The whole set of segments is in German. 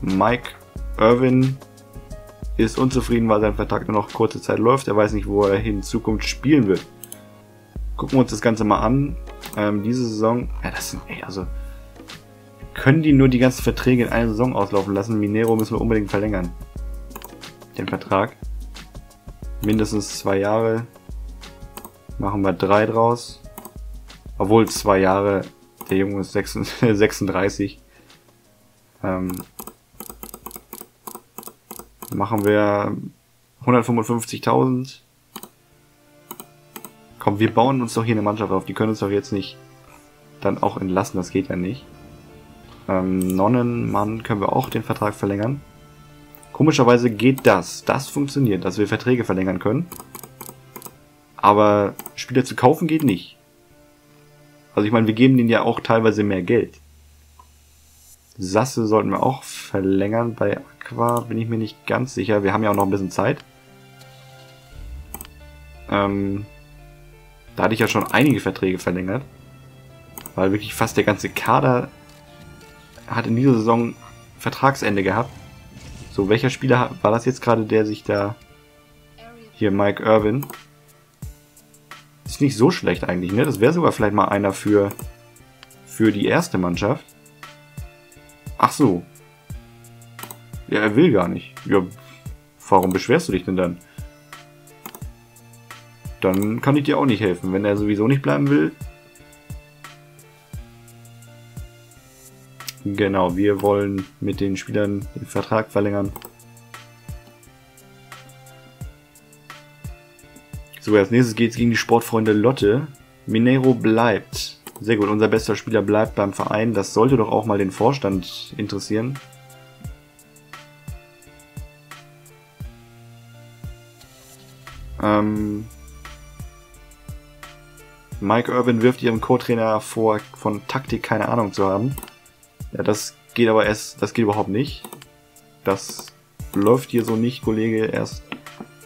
Mike Irwin ist unzufrieden, weil sein Vertrag nur noch kurze Zeit läuft. Er weiß nicht, wo er in Zukunft spielen wird. Gucken wir uns das Ganze mal an. Diese Saison, ja, das sind, ey, also können die nur die ganzen Verträge in einer Saison auslaufen lassen? Mineiro müssen wir unbedingt verlängern. Den Vertrag. Mindestens 2 Jahre. Machen wir 3 draus. Obwohl 2 Jahre, der Junge ist 36. Machen wir 155.000. Komm, wir bauen uns doch hier eine Mannschaft auf. Die können uns doch jetzt nicht dann auch entlassen. Das geht ja nicht. Nonnenmann können wir auch den Vertrag verlängern. Komischerweise geht das. Das funktioniert, dass wir Verträge verlängern können. Aber Spieler zu kaufen geht nicht. Also ich meine, wir geben denen ja auch teilweise mehr Geld. Sasse sollten wir auch verlängern. Bei Aqua bin ich mir nicht ganz sicher. Wir haben ja auch noch ein bisschen Zeit. Da hatte ich ja schon einige Verträge verlängert. Weil wirklich fast der ganze Kader hat in dieser Saison Vertragsende gehabt. So, welcher Spieler war das jetzt gerade, der sich da... Hier, Mike Urban. Ist nicht so schlecht eigentlich, ne? Das wäre sogar vielleicht mal einer für die erste Mannschaft. Ach so. Ja, er will gar nicht. Ja, warum beschwerst du dich denn dann? Dann kann ich dir auch nicht helfen, wenn er sowieso nicht bleiben will. Genau, wir wollen mit den Spielern den Vertrag verlängern. So, als nächstes geht es gegen die Sportfreunde Lotte. Mineiro bleibt. Sehr gut, unser bester Spieler bleibt beim Verein. Das sollte doch auch mal den Vorstand interessieren. Mike Urban wirft ihrem Co-Trainer vor, von Taktik keine Ahnung zu haben. Ja, das geht aber erst, das geht überhaupt nicht. Das läuft hier so nicht, Kollege. Erst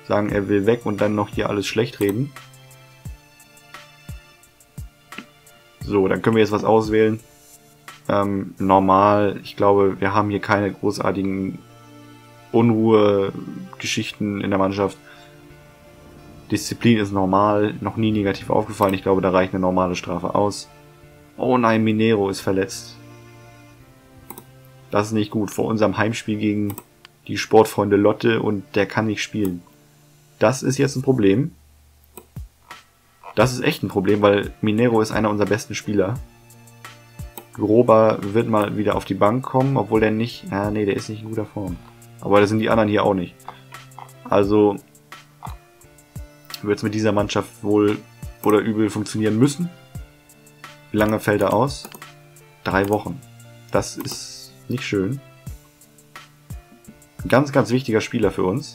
sagen, er will weg und dann noch hier alles schlecht reden. So, dann können wir jetzt was auswählen. Normal, ich glaube, wir haben hier keine großartigen Unruhegeschichten in der Mannschaft. Disziplin ist normal, noch nie negativ aufgefallen. Ich glaube, da reicht eine normale Strafe aus. Oh nein, Mineiro ist verletzt. Das ist nicht gut. Vor unserem Heimspiel gegen die Sportfreunde Lotte und der kann nicht spielen. Das ist jetzt ein Problem. Das ist echt ein Problem, weil Mineiro ist einer unserer besten Spieler. Grober wird mal wieder auf die Bank kommen, obwohl der nicht... Ah, nee, der ist nicht in guter Form. Aber das sind die anderen hier auch nicht. Also wird es mit dieser Mannschaft wohl oder übel funktionieren müssen. Wie lange fällt er aus? 3 Wochen. Das ist... nicht schön. Ganz, ganz wichtiger Spieler für uns.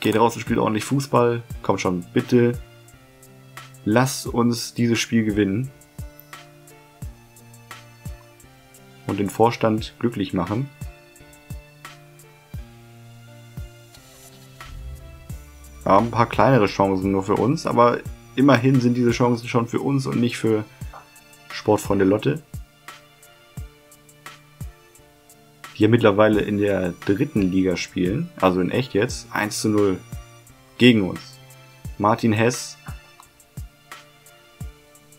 Geht raus und spielt ordentlich Fußball. Komm schon, bitte. Lass uns dieses Spiel gewinnen. Und den Vorstand glücklich machen. Wir haben ein paar kleinere Chancen nur für uns, aber immerhin sind diese Chancen schon für uns und nicht für Sportfreunde Lotte, die ja mittlerweile in der 3. Liga spielen, also in echt jetzt, 1:0 gegen uns. Martin Hess,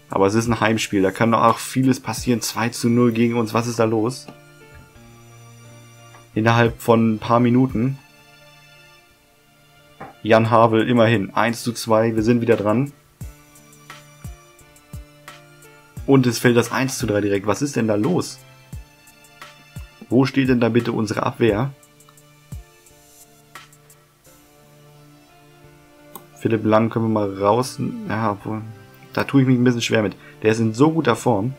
aber es ist ein Heimspiel, da kann doch auch vieles passieren, 2:0 gegen uns, was ist da los? Innerhalb von ein paar Minuten. Jan Havel immerhin, 1:2, wir sind wieder dran. Und es fällt das 1:3 direkt. Was ist denn da los? Wo steht denn da bitte unsere Abwehr? Philipp Lang können wir mal raus... Ja, da tue ich mich ein bisschen schwer mit. Der ist in so guter Form.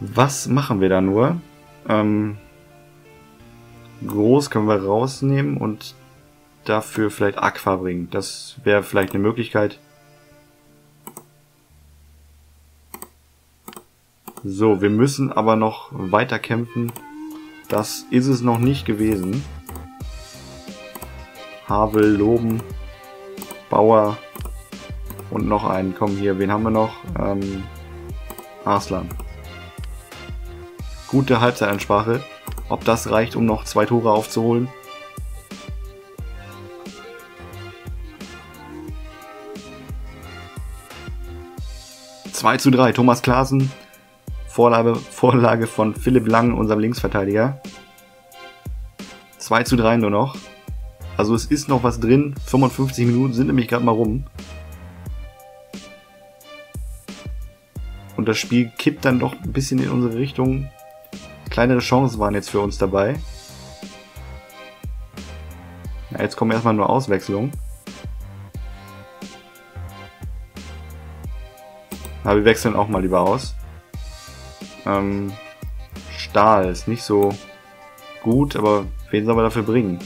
Was machen wir da nur? Groß können wir rausnehmen und dafür vielleicht Aqua bringen. Das wäre vielleicht eine Möglichkeit... So, wir müssen aber noch weiter kämpfen. Das ist es noch nicht gewesen. Havel loben, Bauer Und noch einen. Komm hier, wen haben wir noch? Arslan. Gute Halbzeitansprache. Ob das reicht, um noch 2 Tore aufzuholen? (2:3). Thomas Klaasen. Vorlage von Philipp Lang, unserem Linksverteidiger. 2:3 nur noch. Also es ist noch was drin. 55 Minuten sind nämlich gerade mal rum. Und das Spiel kippt dann doch ein bisschen in unsere Richtung. Kleinere Chancen waren jetzt für uns dabei. Ja, jetzt kommen erstmal nur Auswechslungen. Aber wir wechseln auch mal lieber aus. Stahl ist nicht so gut, aber wen soll man dafür bringen?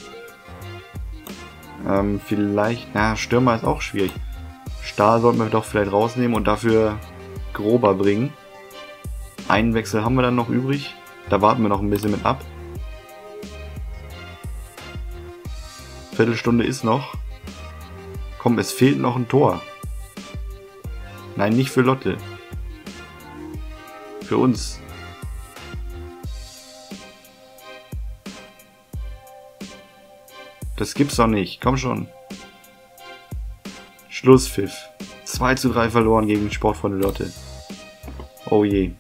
Vielleicht, na, Stürmer ist auch schwierig. Stahl sollten wir doch vielleicht rausnehmen und dafür Grober bringen. Einen Wechsel haben wir dann noch übrig. Da warten wir noch ein bisschen mit ab. Viertelstunde ist noch. Komm, es fehlt noch ein Tor. Nein, nicht für Lotte. Für uns. Das gibt's doch nicht. Komm schon. Schlusspfiff. 2:3 verloren gegen Sportfreunde Lotte. Oh je.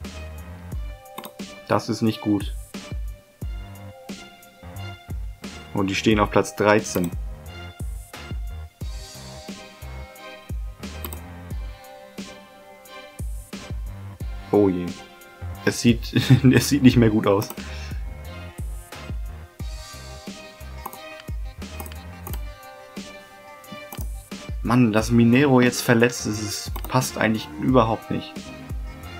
Das ist nicht gut. Und die stehen auf Platz 13. Oh je. Es sieht nicht mehr gut aus. Mann, dass Mineiro jetzt verletzt ist, es passt eigentlich überhaupt nicht.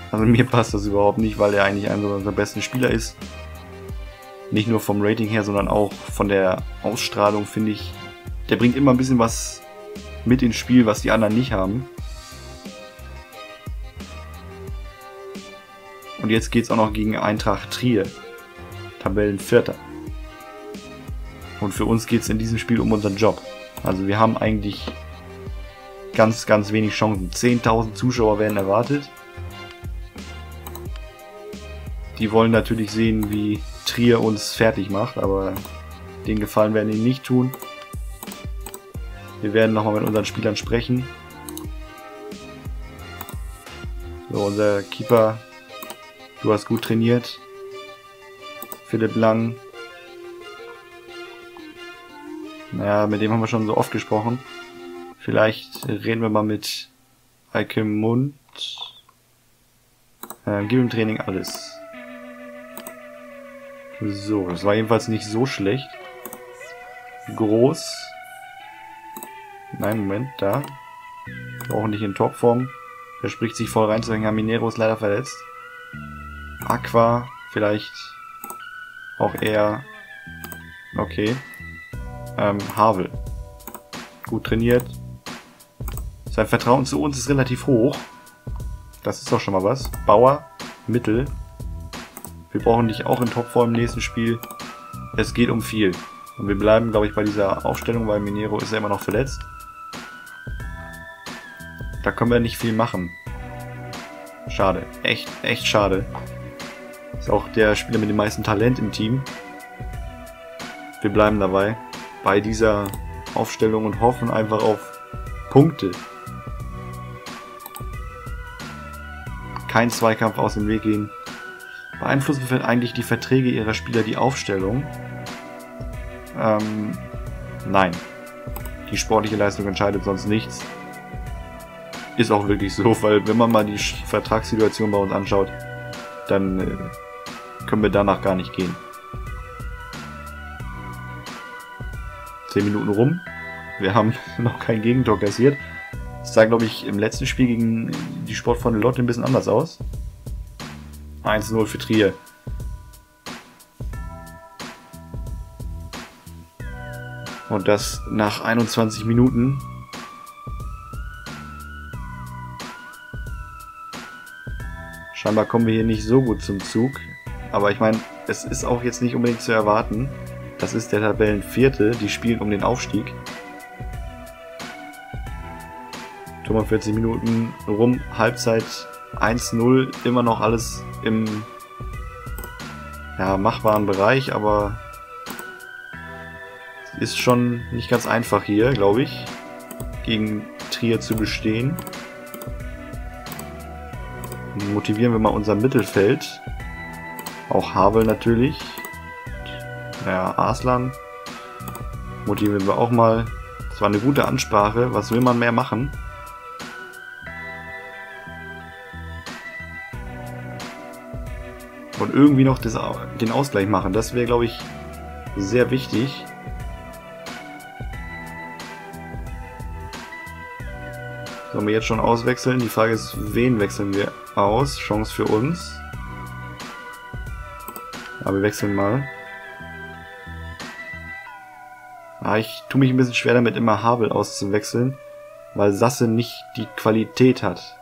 Also mir passt das überhaupt nicht, weil er eigentlich einer unserer besten Spieler ist. Nicht nur vom Rating her, sondern auch von der Ausstrahlung, finde ich. Der bringt immer ein bisschen was mit ins Spiel, was die anderen nicht haben. Und jetzt geht es auch noch gegen Eintracht Trier. Tabellenvierter. Und für uns geht es in diesem Spiel um unseren Job. Also wir haben eigentlich ganz, ganz wenig Chancen. 10.000 Zuschauer werden erwartet. Die wollen natürlich sehen, wie Trier uns fertig macht, aber den Gefallen werden ihnen nicht tun. Wir werden nochmal mit unseren Spielern sprechen. So, unser Keeper, du hast gut trainiert. Philipp Lang. Naja, mit dem haben wir schon so oft gesprochen. Vielleicht reden wir mal mit Eike Mund. Gib im Training alles. So, das war jedenfalls nicht so schlecht. Groß. Nein, Moment, da. Auch nicht in Topform. Verspricht sich voll reinzuhängen. Mineiro ist leider verletzt. Aqua, vielleicht auch eher. Okay. Havel. Gut trainiert. Sein Vertrauen zu uns ist relativ hoch. Das ist doch schon mal was. Bauer, Mittel. Wir brauchen dich auch in Topform im nächsten Spiel. Es geht um viel. Und wir bleiben, glaube ich, bei dieser Aufstellung, weil Mineiro ist ja immer noch verletzt. Da können wir nicht viel machen. Schade. Echt, echt schade. Ist auch der Spieler mit dem meisten Talent im Team. Wir bleiben dabei. Bei dieser Aufstellung und hoffen einfach auf Punkte. Kein Zweikampf aus dem Weg gehen. Beeinflussen eigentlich die Verträge ihrer Spieler die Aufstellung? Nein. Die sportliche Leistung entscheidet sonst nichts. Ist auch wirklich so, weil wenn man mal die Vertragssituation bei uns anschaut, dann können wir danach gar nicht gehen. 10 Minuten rum. Wir haben noch kein Gegentor kassiert. Das sah, glaube ich, im letzten Spiel gegen die Sportfreunde Lotte ein bisschen anders aus. 1:0 für Trier. Und das nach 21 Minuten. Scheinbar kommen wir hier nicht so gut zum Zug. Aber ich meine, es ist auch jetzt nicht unbedingt zu erwarten. Das ist der Tabellenvierte, die spielen um den Aufstieg. 45 Minuten rum, Halbzeit 1-0, immer noch alles im ja, machbaren Bereich, aber ist schon nicht ganz einfach hier, glaube ich, gegen Trier zu bestehen. Motivieren wir mal unser Mittelfeld. Auch Havel natürlich. Ja, Arslan. Motivieren wir auch mal. Das war eine gute Ansprache. Was will man mehr machen? Und irgendwie noch den Ausgleich machen. Das wäre, glaube ich, sehr wichtig. Sollen wir jetzt schon auswechseln? Die Frage ist, wen wechseln wir aus? Chance für uns. Aber wir wechseln mal. Ah, ich tue mich ein bisschen schwer damit, immer Havel auszuwechseln, weil Sasse nicht die Qualität hat.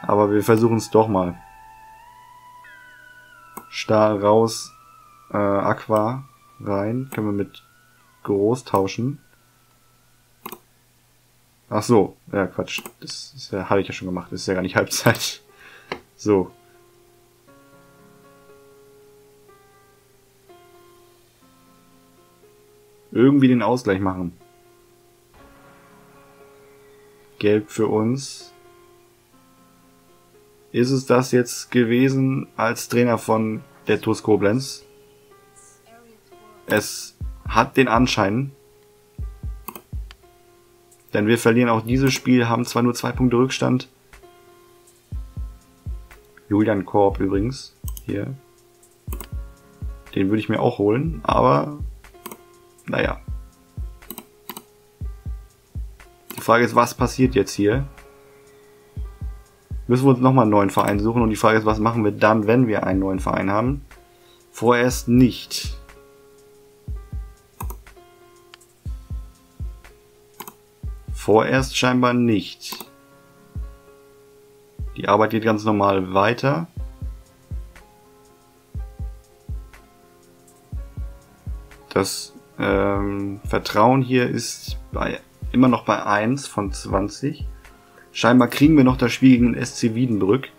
Aber wir versuchen es doch mal. Stahl raus, Aqua rein. Können wir mit Groß tauschen. Ach so, ja Quatsch, das ja, habe ich ja schon gemacht, das ist ja gar nicht Halbzeit. So. Irgendwie den Ausgleich machen. Gelb für uns. Ist es das jetzt gewesen als Trainer von der TuS Koblenz? Es hat den Anschein. Denn wir verlieren auch dieses Spiel, haben zwar nur 2 Punkte Rückstand. Julian Korb übrigens, hier. Den würde ich mir auch holen, aber naja. Die Frage ist, was passiert jetzt hier? Müssen wir uns nochmal einen neuen Verein suchen und die Frage ist, was machen wir dann, wenn wir einen neuen Verein haben? Vorerst nicht. Vorerst scheinbar nicht. Die Arbeit geht ganz normal weiter. Das Vertrauen hier ist immer noch bei 1 von 20. Scheinbar kriegen wir noch das Spiel gegen den SC Wiedenbrück.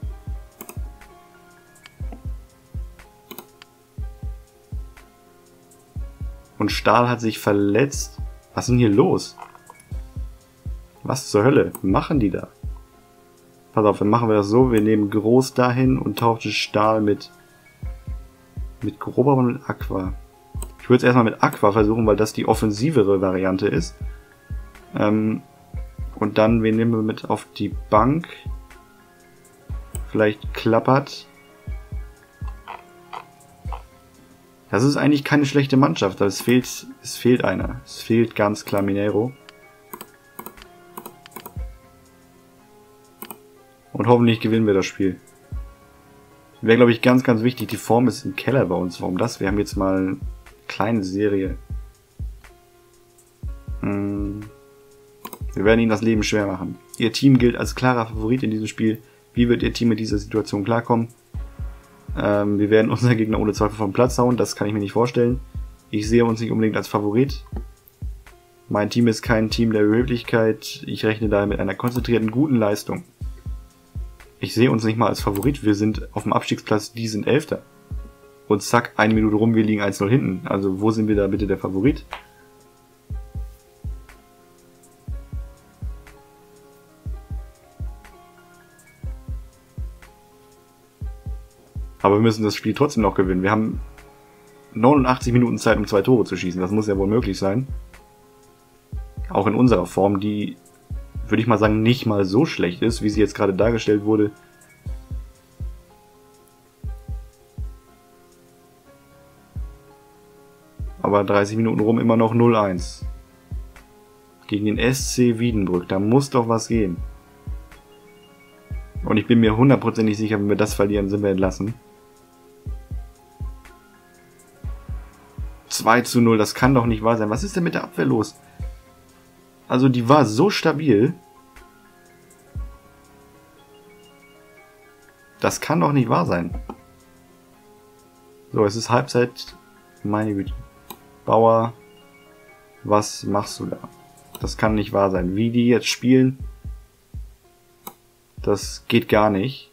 Und Stahl hat sich verletzt. Was ist denn hier los? Was zur Hölle machen die da? Pass auf, dann machen wir das so. Wir nehmen Groß dahin und tauschen Stahl mit Grober und mit Aqua. Ich würde es erstmal mit Aqua versuchen, weil das die offensivere Variante ist. Und dann, wen nehmen wir mit auf die Bank? Vielleicht Klappert. Das ist eigentlich keine schlechte Mannschaft, aber es fehlt einer. Es fehlt ganz klar Mineiro. Und hoffentlich gewinnen wir das Spiel. Wäre, glaube ich, ganz, ganz wichtig. Die Form ist im Keller bei uns. Warum das? Wir haben jetzt mal eine kleine Serie. Wir werden ihnen das Leben schwer machen. Ihr Team gilt als klarer Favorit in diesem Spiel. Wie wird ihr Team mit dieser Situation klarkommen? Wir werden unseren Gegner ohne Zweifel vom Platz hauen. Das kann ich mir nicht vorstellen. Ich sehe uns nicht unbedingt als Favorit. Mein Team ist kein Team der Überheblichkeit. Ich rechne daher mit einer konzentrierten, guten Leistung. Ich sehe uns nicht mal als Favorit, wir sind auf dem Abstiegsplatz, die sind Elfter. Und zack, eine Minute rum, wir liegen 1-0 hinten. Also wo sind wir da bitte der Favorit? Aber wir müssen das Spiel trotzdem noch gewinnen. Wir haben 89 Minuten Zeit, um 2 Tore zu schießen. Das muss ja wohl möglich sein. Auch in unserer Form, die, würde ich mal sagen, nicht mal so schlecht ist, wie sie jetzt gerade dargestellt wurde. Aber 30 Minuten rum immer noch 0-1. Gegen den SC Wiedenbrück, da muss doch was gehen. Und ich bin mir hundertprozentig sicher, wenn wir das verlieren, sind wir entlassen. 2-0, das kann doch nicht wahr sein. Was ist denn mit der Abwehr los? Also die war so stabil. Das kann doch nicht wahr sein. So, es ist Halbzeit. Meine Güte. Bauer, was machst du da? das kann nicht wahr sein. Wie die jetzt spielen, das geht gar nicht.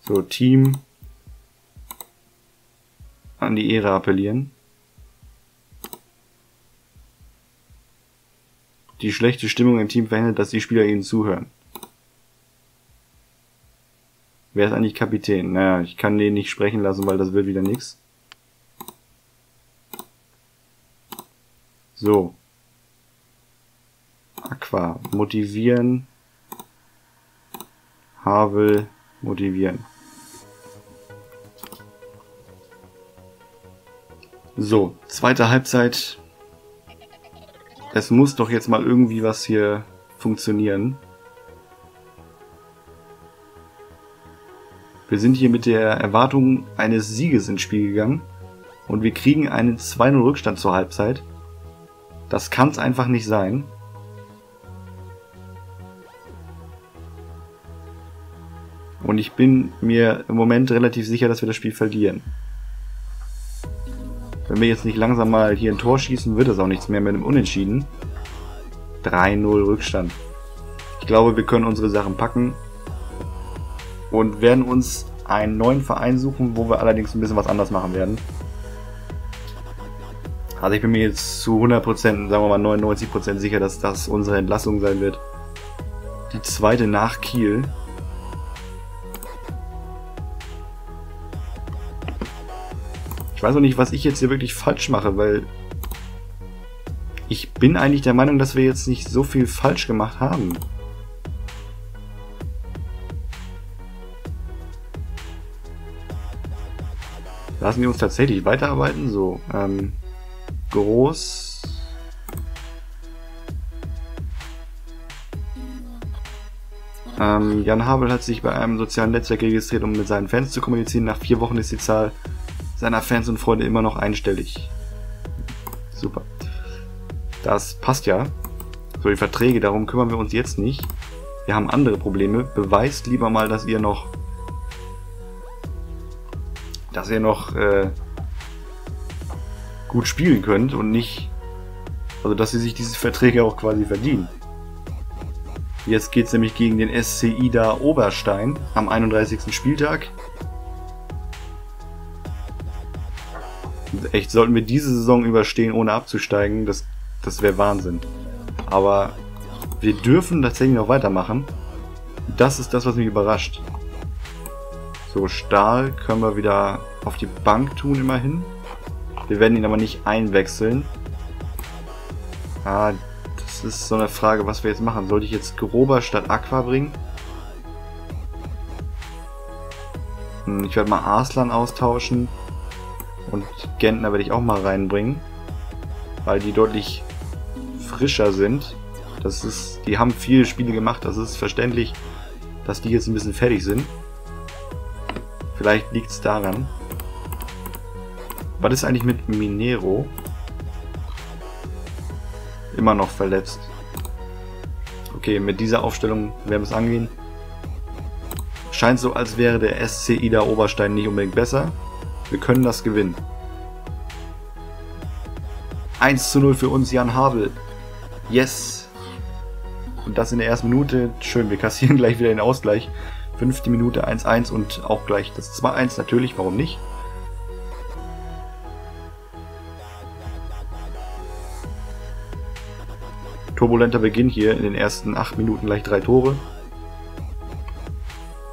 So, Team. An die Ehre appellieren. Die schlechte Stimmung im Team verhindert, dass die Spieler ihnen zuhören. Wer ist eigentlich Kapitän? Naja, ich kann den nicht sprechen lassen, weil das wird wieder nichts. So. Aqua. Motivieren. Havel. Motivieren. So. Zweite Halbzeit. Es muss doch jetzt mal irgendwie was hier funktionieren. Wir sind hier mit der Erwartung eines Sieges ins Spiel gegangen und wir kriegen einen 2-0 Rückstand zur Halbzeit. Das kann es einfach nicht sein. Und ich bin mir im Moment relativ sicher, dass wir das Spiel verlieren. Wenn wir jetzt nicht langsam mal hier ein Tor schießen, wird das auch nichts mehr mit einem Unentschieden. 3-0 Rückstand. Ich glaube, wir können unsere Sachen packen. Und werden uns einen neuen Verein suchen, wo wir allerdings ein bisschen was anders machen werden. Also ich bin mir jetzt zu 100%, sagen wir mal 99% sicher, dass das unsere Entlassung sein wird. Die zweite nach Kiel. Ich weiß auch nicht, was ich jetzt hier wirklich falsch mache, weil ich bin eigentlich der Meinung, dass wir jetzt nicht so viel falsch gemacht haben. Lassen wir uns tatsächlich weiterarbeiten. So, Groß. Jan Havel hat sich bei einem sozialen Netzwerk registriert, um mit seinen Fans zu kommunizieren. Nach 4 Wochen ist die Zahl seiner Fans und Freunde immer noch einstellig. Super. Das passt ja. So, die Verträge, darum kümmern wir uns jetzt nicht. Wir haben andere Probleme. Beweist lieber mal, dass ihr noch... gut spielen könnt und nicht, also dass sie sich diese Verträge auch quasi verdienen. Jetzt geht es nämlich gegen den SC Idar-Oberstein am 31. Spieltag. Und echt, sollten wir diese Saison überstehen, ohne abzusteigen, das wäre Wahnsinn. Aber wir dürfen tatsächlich noch weitermachen. Das ist das, was mich überrascht. So, Stahl können wir wieder auf die Bank tun, immerhin. Wir werden ihn aber nicht einwechseln. Ah, das ist so eine Frage, was wir jetzt machen. Sollte ich jetzt Grober statt Aqua bringen? Ich werde mal Arslan austauschen. Und Gentner werde ich auch mal reinbringen. Weil die deutlich frischer sind. Das ist, die haben viele Spiele gemacht, das ist verständlich, dass die jetzt ein bisschen fertig sind. Vielleicht liegt es daran. Was ist eigentlich mit Mineiro? Immer noch verletzt. Okay, mit dieser Aufstellung werden wir es angehen. Scheint so, als wäre der SC Idar-Oberstein nicht unbedingt besser. Wir können das gewinnen. 1:0 für uns, Jan Havel. Yes! Und das in der ersten Minute. Schön, wir kassieren gleich wieder den Ausgleich. 5. Minute 1:1 und auch gleich das 2:1 natürlich, warum nicht? Turbulenter Beginn hier, in den ersten 8 Minuten gleich 3 Tore.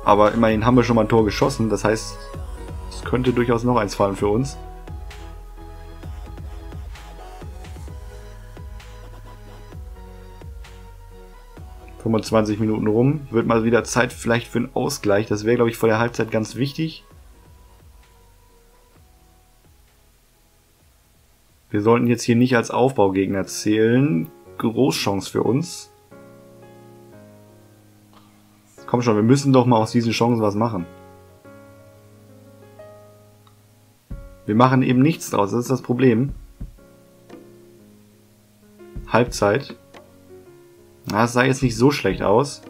Aber immerhin haben wir schon mal ein Tor geschossen, das heißt, es könnte durchaus noch eins fallen für uns. Um 20 Minuten rum. Wird mal wieder Zeit vielleicht für einen Ausgleich. Das wäre, glaube ich, vor der Halbzeit ganz wichtig. Wir sollten jetzt hier nicht als Aufbaugegner zählen. Großchance für uns. Komm schon, wir müssen doch mal aus diesen Chancen was machen. Wir machen eben nichts draus, das ist das Problem. Halbzeit. Na, es sah jetzt nicht so schlecht aus.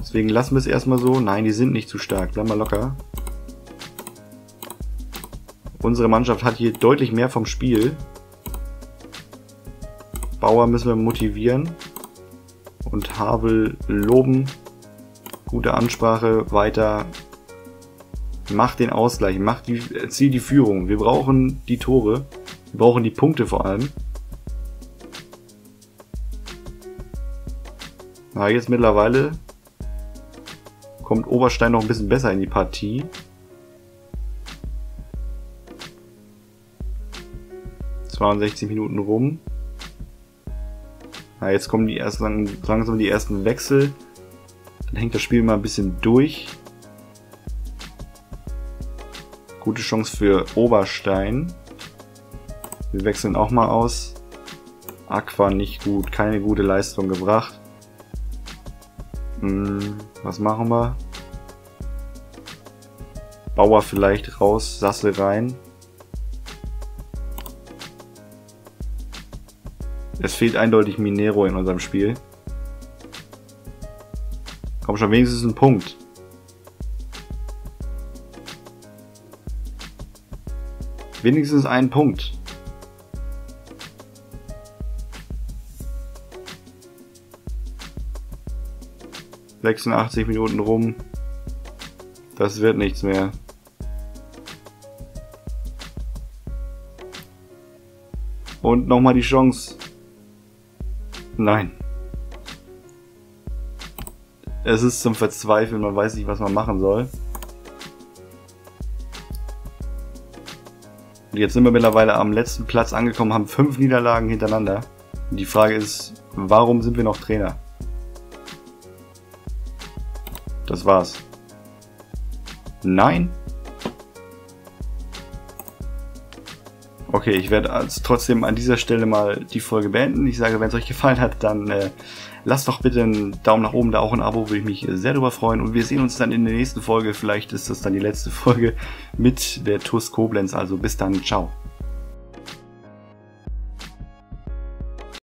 Deswegen lassen wir es erstmal so. Nein, die sind nicht zu stark. Bleiben wir locker. Unsere Mannschaft hat hier deutlich mehr vom Spiel. Bauer müssen wir motivieren und Havel loben. Gute Ansprache, weiter. Macht den Ausgleich, erziel die Führung. Wir brauchen die Tore, wir brauchen die Punkte vor allem. Na, jetzt mittlerweile kommt Oberstein noch ein bisschen besser in die Partie. Waren 60 Minuten rum. Na, jetzt kommen die ersten, langsam die ersten Wechsel. Dann hängt das Spiel mal ein bisschen durch. Gute Chance für Oberstein. Wir wechseln auch mal aus. Aqua nicht gut, keine gute Leistung gebracht. Was machen wir? Bauer vielleicht raus, Sasse rein. Es fehlt eindeutig Mineiro in unserem Spiel. Komm schon, wenigstens ein Punkt. Wenigstens einen Punkt. ...86 Minuten rum. Das wird nichts mehr. Und nochmal die Chance. Nein. Es ist zum Verzweifeln, man weiß nicht, was man machen soll. Und jetzt sind wir mittlerweile am letzten Platz angekommen, haben 5 Niederlagen hintereinander. Und die Frage ist, warum sind wir noch Trainer? Das war's. Nein? Okay, ich werde trotzdem an dieser Stelle mal die Folge beenden. Ich sage, wenn es euch gefallen hat, dann lasst doch bitte einen Daumen nach oben, da auch ein Abo, würde ich mich sehr drüber freuen. Und wir sehen uns dann in der nächsten Folge. Vielleicht ist das dann die letzte Folge mit der TuS Koblenz. Also bis dann, ciao.